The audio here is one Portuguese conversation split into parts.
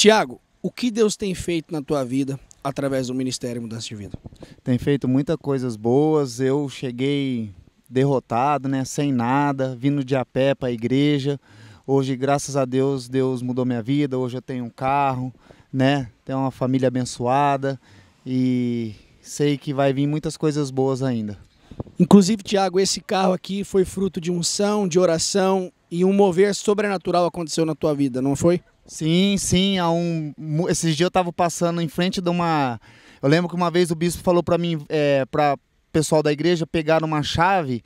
Tiago, o que Deus tem feito na tua vida através do Ministério de Mudança de Vida? Tem feito muitas coisas boas. Eu cheguei derrotado, né, sem nada, vindo de a pé para a igreja. Hoje, graças a Deus, Deus mudou minha vida. Hoje eu tenho um carro, né? Tenho uma família abençoada e sei que vai vir muitas coisas boas ainda. Inclusive, Tiago, esse carro aqui foi fruto de unção, de oração e um mover sobrenatural aconteceu na tua vida, não foi? Sim, sim. Esses dias eu estava passando em frente de uma... Eu lembro que uma vez o bispo falou para mim, para o pessoal da igreja, pegar uma chave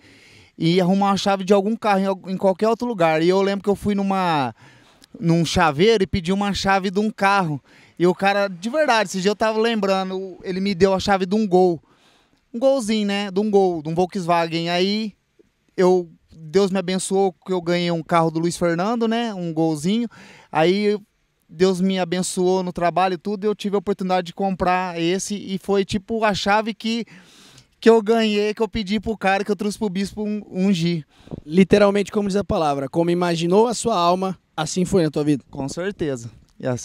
e arrumar a chave de algum carro em qualquer outro lugar. E eu lembro que eu fui num chaveiro e pedi uma chave de um carro. E o cara, de verdade, esse dia eu tava lembrando, ele me deu a chave de um Gol. Um Golzinho, né? De um Gol, de um Volkswagen. Aí Deus me abençoou que eu ganhei um carro do Luiz Fernando, né? Um Golzinho. Aí Deus me abençoou no trabalho e tudo, e eu tive a oportunidade de comprar esse. E foi tipo a chave que eu ganhei, que eu pedi pro cara, que eu trouxe pro bispo ungir. Literalmente, como diz a palavra, como imaginou a sua alma, assim foi na tua vida? Com certeza,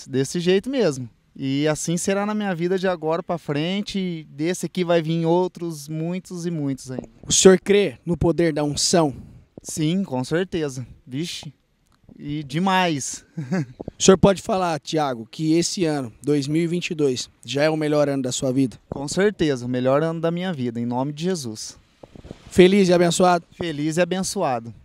desse jeito mesmo. E assim será na minha vida de agora para frente, e desse aqui vai vir outros, muitos e muitos ainda. O senhor crê no poder da unção? Sim, com certeza. Vixe, e demais. O senhor pode falar, Tiago, que esse ano, 2022, já é o melhor ano da sua vida? Com certeza, o melhor ano da minha vida, em nome de Jesus. Feliz e abençoado? Feliz e abençoado.